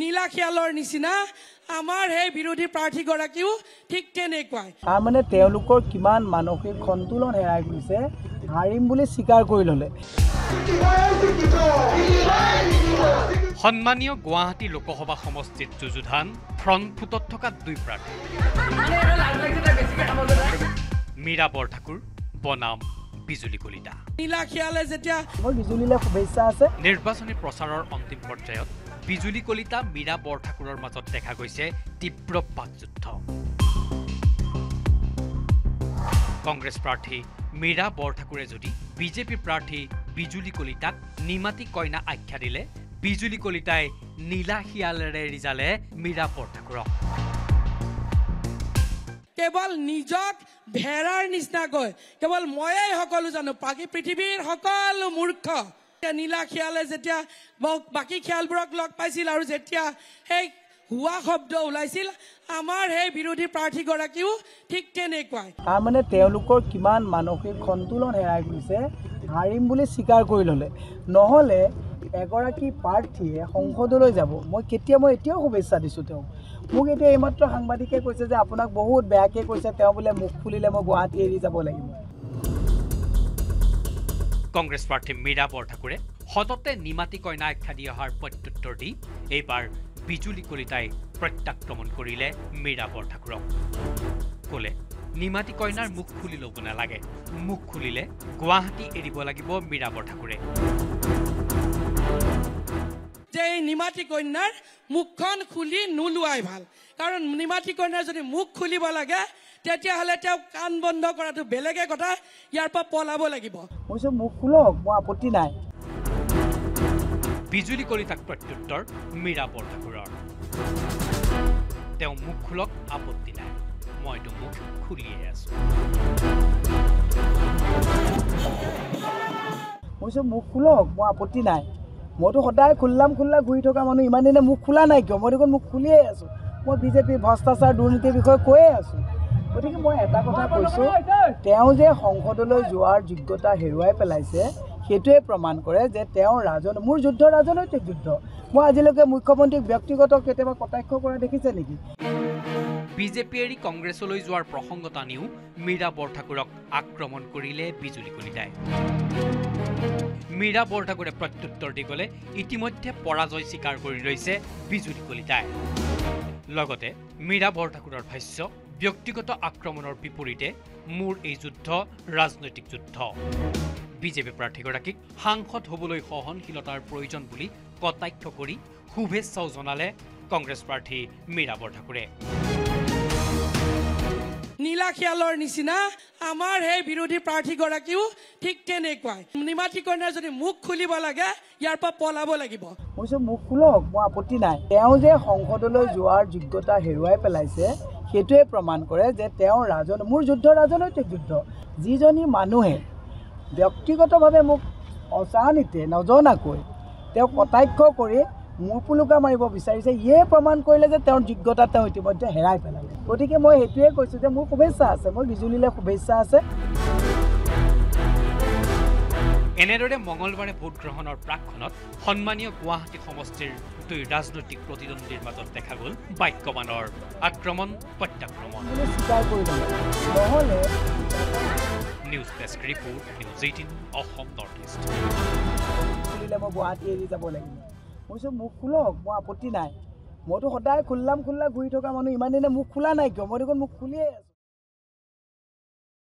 নীলা খিয়ালৰ নিচিনা আমাৰ হে বিৰোধী প্ৰাৰ্থী গৰাকীও ঠিক তেনে কয় আ মানে তেওলোকৰ কিমান মানসিক সন্তুলন হেৰাই গৈছে হাৰিম বুলি স্বীকাৰ কৰি ললে সন্মানীয় গুৱাহাটী লোকসভা সমষ্টিত যুজুধান ফ্ৰণ্ট ফুটত থকা দুই প্ৰাৰ্থী মীৰা বৰঠাকুৰ বনাম বিজুলী কলিতা নীলা খিয়ালে যেতিয়া বিজুলীলে শুভেচ্ছা আছে নিৰ্বাচনী প্ৰচাৰৰ অন্তিম পৰ্যায়ত Bijulee Kalita Mira Borthakur মাজত দেখা গৈছে তীব্ৰ পাকযুদ্ধ কংগ্ৰেছ প্ৰাৰ্থী মীৰা বৰঠাকুৰে যদি বিজেপি প্ৰাৰ্থী বিজুলী কলিতাক নিমাতি কইনা আখ্যা দিলে বিজুলী কলিতাই নীলা হিয়ালৰে ৰিজালে মীৰা বৰঠাকুৰক কেৱল নিজক ভেৰাৰ নিচিনা গৈ কেৱল ময়ে সকলো জানো পাকি পৃথিৱীৰ সকলো মূৰ্খ Nila Khiale Zetia, Baki Khial Brock Lock Paisil or Zetia, hey, Wahop Do Lysil, Amar, hey, Biruti Party Goraku, Tik Tenequa. Amane Teluko, Kiman, Manoki, Contulon, Heraguse, Harimbuli Sicago, Nohole, Agoraki Party, Honkodolo Zabo, Moketiamo, Etiosa Disuto, Mugete Matra Hangbadike was the Aponak Bohut, Bake was a Tabula Mukpulemo Guati Zabola. Congress Party Mira Borthakur, Hotote Nimati Koinak Kadia Harpot Tordi, Ebar, Bijulee Kalitai, Protactomon Kurile, Mira Borthakur. Kole, Nimati Koinar Mukuli Logunalage, Mukulile, Guwahati Eribolagibo, Mira Borthakur. Jay Nimati Koinar, Mukon Kuli Nuluaival, Karan Nimati Koinar Muk Kulibalaga. তেতিয়া হলে তেও কান বন্ধ কৰাটো বেলেগে কথা ইয়াৰ পৰা পলাব লাগিব মইছো মুখ খুলক মই আপত্তি নাই বিজুলী কলিতাক প্ৰত্যুত্তৰ মীৰা বৰঠাকুৰৰ তেও মুখ খুলক আপত্তি নাই মই তো মুখ খুলিয়ে আছো মইছো মুখ খুলক মই আপত্তি নাই মই তো সদায় খুল্লা ঘুৰি থকা মানুহ ইমান দিনে মুখ খোলা নাই কিয় মই দেখোন মুখ খুলিয়ে আছো মই বিজেপি ভ্ৰষ্টাচাৰ দুৰ্নীতি বিষয়ে কৈয়ে আছো ওদিকে মই এটা কথা কৈছো তেওঁ যে সংগঠনলৈ যোৱাৰ যোগ্যতা হেৰুৱাই পেলাইছে হেতুৱে প্ৰমাণ কৰে যে তেওঁ ৰাজন মোৰ যুদ্ধ ৰাজনৈতিক যুদ্ধ মই আজিলৈকে মুখ্যমন্ত্ৰী ব্যক্তিগত কেতিয়াবা কটাক্ষ কৰা দেখিছে নেকি বিজেপি এৰি কংগ্ৰেছলৈ যোৱাৰ প্ৰসংগতা নিউ মীৰা বৰঠাকুৰক আক্ৰমণ কৰিলে বিজুলী কলিতাই মীৰা বৰঠাকুৰে প্ৰত্যুত্তৰ দি গলে ইতিমধ্যে পৰাজয় স্বীকাৰ কৰি লৈছে বিজুলী কলিতাই লগতে মীৰা বৰঠাকুৰৰ ভাষ্য ব্যক্তিগত আক্ৰমণৰ বিপৰীতে মোৰ এই যুদ্ধ ৰাজনৈতিক যুদ্ধ বিজেপি প্ৰাৰ্থীগৰাকীক হাংখত হবলৈ সহনশীলতাৰ প্ৰয়োজন বুলি কটাক্ষ কৰি শুভেচ্ছাও জনালে কংগ্ৰেছ প্ৰাৰ্থী মীৰা বৰঠাকুৰে নীলা খিয়ালৰ নিচিনা আমাৰ হে বিৰোধী প্ৰাৰ্থীগৰাকীও ঠিক তেনে কয় নিমাতি কইনা যদি মুখ খুলিব লাগে ইয়াৰ পৰা পলাব লাগিব মইছো মুখ খুলক মই আপত্তি নাই তেওঁ যে সংগঠনলৈ যোৱাৰ যোগ্যতা হেৰুৱাই পেলাইছে হেতুৱে প্ৰমাণ কৰে যে তেওঁ ৰাজন মোৰ যুদ্ধ ৰাজনৈতিক যুদ্ধ যিজনী মানুহে ব্যক্তিগতভাৱে মোক অসানিতে নজনাকৈ তেওঁ কটাক্ষ কৰি মোৰ পুলুকা মাৰিব বিচাৰিছে ইয়ে প্ৰমাণ কৰিলে যে তেওঁৰ যোগ্যতা তেওঁ ইতিমধ্যে হেৰাই পেলালে গতিকে মই হেতুৱে কৈছো যে মোৰ শুভেচ্ছা আছে মোৰ বিজুলীলে শুভেচ্ছা আছে এনেদৰে মঙলবাৰে ভোট গ্ৰহণৰ প্ৰাকখনত সন্মানীয় গুৱাহাটী সমষ্টিৰ দুই ৰাজনৈতিক প্ৰতিদ্বন্দ্বীৰ মাজত দেখা গ'ল বাক্যমানৰ আক্ৰমণ প্ৰত্যাক্ৰমণ news desk report news 18 Assam north east মই গুৱাহাটী এৰি যাব লাগিব মইছো মুখ খুলক মই আপত্তি নাই মইতো সদায় খুল্লা ঘূৰি থকা মানুহ ইমান দিনে মুখ খোলা নাই কিয় মই দেখোন মুখ খুলিয়ে